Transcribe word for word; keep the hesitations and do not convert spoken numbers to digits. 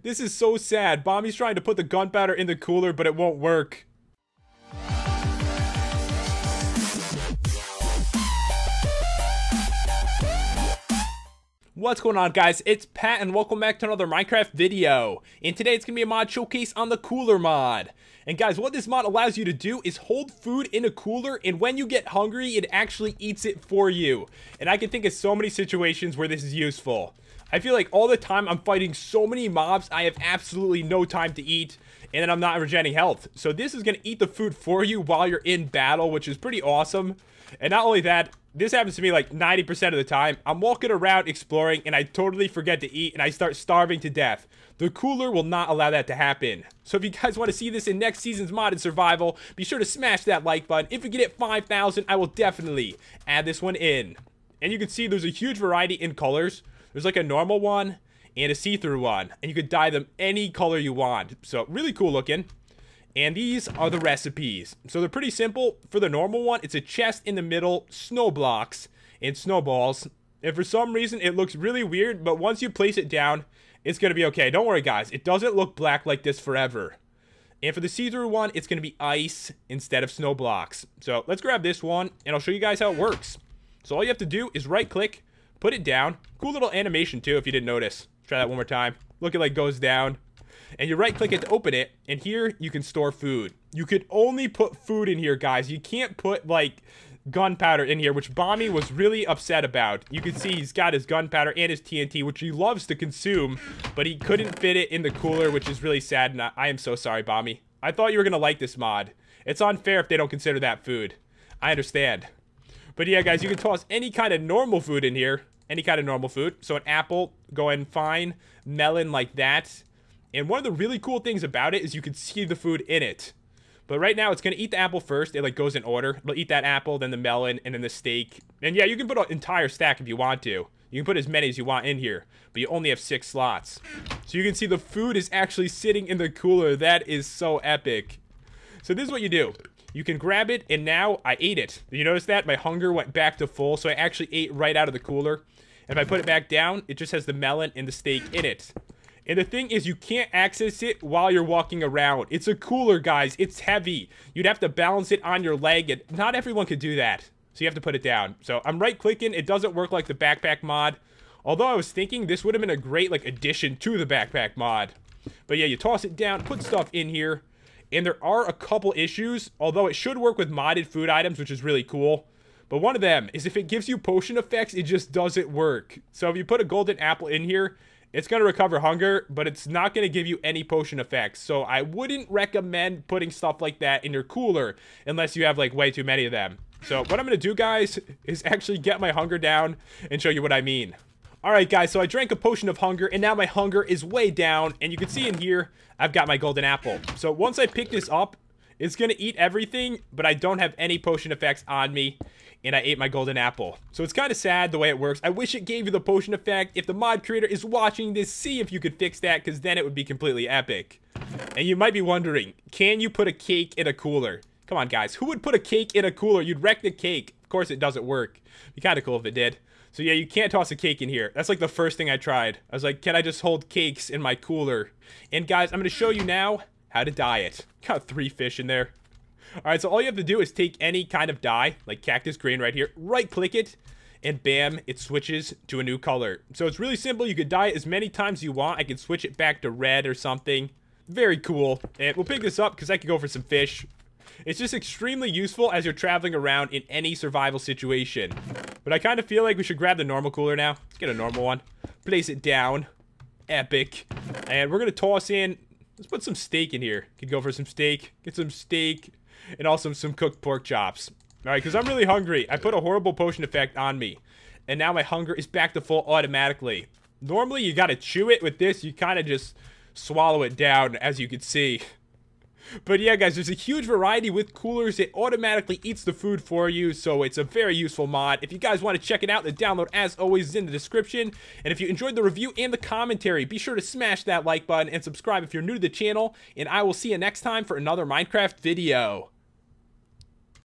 This is so sad. Bomby's trying to put the gunpowder in the cooler, but it won't work. What's going on, guys? It's Pat and welcome back to another Minecraft video. And today it's gonna be a mod showcase on the cooler mod. And guys, what this mod allows you to do is hold food in a cooler, and when you get hungry it actually eats it for you. And I can think of so many situations where this is useful. I feel like all the time I'm fighting so many mobs, I have absolutely no time to eat, and then I'm not regenerating health. So this is gonna eat the food for you while you're in battle, which is pretty awesome. And not only that, this happens to me like ninety percent of the time. I'm walking around exploring and I totally forget to eat and I start starving to death. The cooler will not allow that to happen. So if you guys want to see this in next season's modded survival, be sure to smash that like button. If we get it five thousand, I will definitely add this one in. And you can see there's a huge variety in colors. There's like a normal one and a see-through one. And you could dye them any color you want. So really cool looking. And these are the recipes. So they're pretty simple. For the normal one, it's a chest in the middle, snow blocks, and snowballs. And for some reason, it looks really weird, but once you place it down, it's going to be okay. Don't worry, guys. It doesn't look black like this forever. And for the see-through one, it's going to be ice instead of snow blocks. So let's grab this one, and I'll show you guys how it works. So all you have to do is right-click, put it down. Cool little animation, too, if you didn't notice. Try that one more time. Look, it like goes down. And you right click it to open it, and here you can store food. You could only put food in here, guys. You can't put like gunpowder in here, which Bomby was really upset about. You can see he's got his gunpowder and his T N T, which he loves to consume, but he couldn't fit it in the cooler, which is really sad. And I, I am so sorry, Bomby. I thought you were gonna like this mod. It's unfair if they don't consider that food. I understand. But yeah, guys, you can toss any kind of normal food in here, any kind of normal food. So an apple, go ahead and find melon like that. And one of the really cool things about it is you can see the food in it. But right now, it's going to eat the apple first. It like goes in order. It'll eat that apple, then the melon, and then the steak. And yeah, you can put an entire stack if you want to. You can put as many as you want in here. But you only have six slots. So you can see the food is actually sitting in the cooler. That is so epic. So this is what you do. You can grab it, and now I ate it. You notice that? My hunger went back to full, so I actually ate right out of the cooler. And if I put it back down, it just has the melon and the steak in it. And the thing is, you can't access it while you're walking around. It's a cooler, guys. It's heavy. You'd have to balance it on your leg, and not everyone could do that. So you have to put it down. So I'm right-clicking. It doesn't work like the backpack mod. Although I was thinking this would have been a great like addition to the backpack mod. But yeah, you toss it down, put stuff in here. And there are a couple issues, although it should work with modded food items, which is really cool. But one of them is if it gives you potion effects, it just doesn't work. So if you put a golden apple in here, it's going to recover hunger, but it's not going to give you any potion effects. So I wouldn't recommend putting stuff like that in your cooler unless you have like way too many of them. So what I'm going to do, guys, is actually get my hunger down and show you what I mean. All right, guys, so I drank a potion of hunger and now my hunger is way down. And you can see in here, I've got my golden apple. So once I pick this up, it's going to eat everything, but I don't have any potion effects on me, and I ate my golden apple. So it's kind of sad the way it works. I wish it gave you the potion effect. If the mod creator is watching this, see if you could fix that, because then it would be completely epic. And you might be wondering, can you put a cake in a cooler? Come on, guys. Who would put a cake in a cooler? You'd wreck the cake. Of course, it doesn't work. It'd be kind of cool if it did. So yeah, you can't toss a cake in here. That's like the first thing I tried. I was like, can I just hold cakes in my cooler? And guys, I'm going to show you now how to dye it. Got three fish in there. All right, so all you have to do is take any kind of dye, like cactus green right here, right-click it, and bam, it switches to a new color. So it's really simple. You could dye it as many times as you want. I can switch it back to red or something. Very cool. And we'll pick this up because I could go for some fish. It's just extremely useful as you're traveling around in any survival situation. But I kind of feel like we should grab the normal cooler now. Let's get a normal one. Place it down. Epic. And we're going to toss in... Let's put some steak in here. Could go for some steak. Get some steak. And also some cooked pork chops. All right, because I'm really hungry. I put a horrible potion effect on me. And now my hunger is back to full automatically. Normally, you got to chew it. With this, you kind of just swallow it down, as you can see. But yeah, guys, there's a huge variety with coolers. It automatically eats the food for you, so it's a very useful mod. If you guys want to check it out, the download, as always, is in the description. And if you enjoyed the review and the commentary, be sure to smash that like button and subscribe if you're new to the channel. And I will see you next time for another Minecraft video.